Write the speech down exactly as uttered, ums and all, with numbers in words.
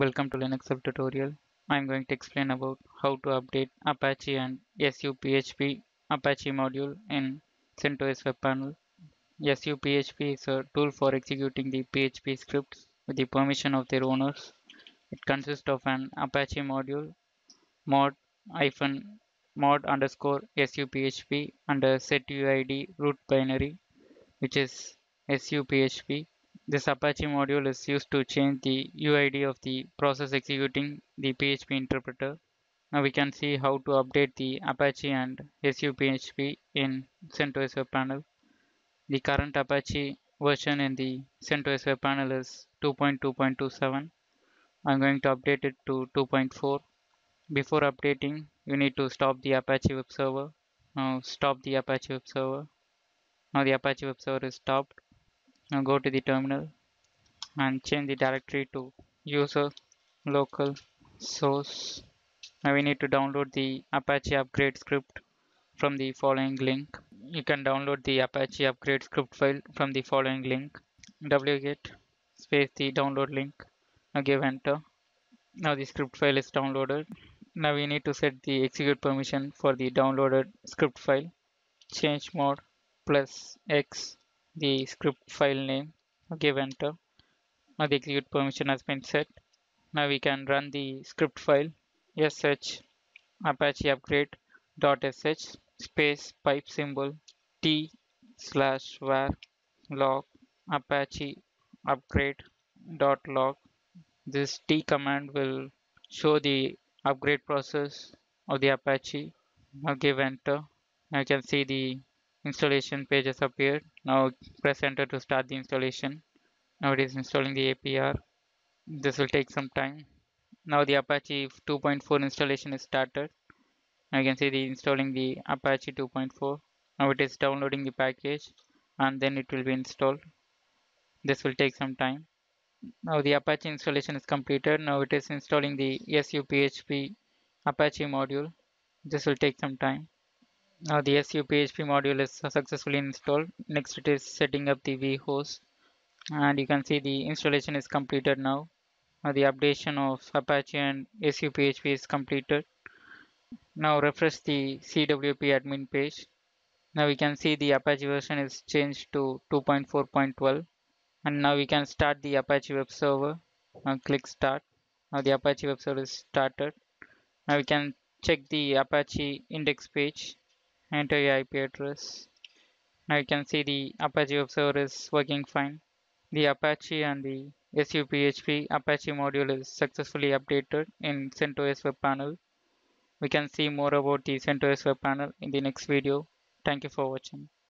Welcome to Linux Web tutorial. I am going to explain about how to update Apache and suPHP Apache module in CentOS Web Panel. suPHP is a tool for executing the P H P scripts with the permission of their owners. It consists of an Apache module, mod hyphen mod underscore suPHP, and a setuid root binary, which is suPHP. This Apache module is used to change the U I D of the process executing the P H P interpreter. Now we can see how to update the Apache and suPHP in CentOS Web Panel. The current Apache version in the CentOS Web Panel is two point two point two seven. I'm going to update it to two point four. Before updating, you need to stop the Apache web server. Now stop the Apache web server. Now the Apache web server is stopped. Now go to the terminal and change the directory to user local source. Now we need to download the Apache upgrade script from the following link. You can download the Apache upgrade script file from the following link: wget space the download link. Now give enter. Now the script file is downloaded. Now we need to set the execute permission for the downloaded script file. Change mod plus x the script file name. Give enter. Now the execute permission has been set. Now we can run the script file. Sh apache upgrade dot sh space pipe symbol t slash var log apache upgrade dot log. This t command will show the upgrade process of the Apache. Now give enter. Now you can see the installation page has appeared. Now press enter to start the installation. Now it is installing the A P R. This will take some time. Now the Apache two point four installation is started. Now you can see the installing the Apache two point four. Now it is downloading the package and then it will be installed. This will take some time. Now the Apache installation is completed. Now it is installing the suPHP Apache module. This will take some time. Now the suPHP module is successfully installed. Next it is setting up the vhost, and you can see the installation is completed now. Now the updation of Apache and suPHP is completed. Now refresh the C W P admin page. Now we can see the Apache version is changed to two point four point twelve, and now we can start the Apache web server. Now click start. Now the Apache web server is started. Now we can check the Apache index page. Enter your I P address. Now you can see the Apache web server is working fine. The Apache and the suPHP Apache module is successfully updated in CentOS Web Panel. We can see more about the CentOS Web Panel in the next video. Thank you for watching.